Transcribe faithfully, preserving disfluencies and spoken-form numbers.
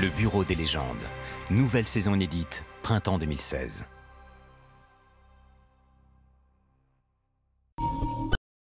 Le Bureau des Légendes. Nouvelle saison inédite, printemps deux mille seize.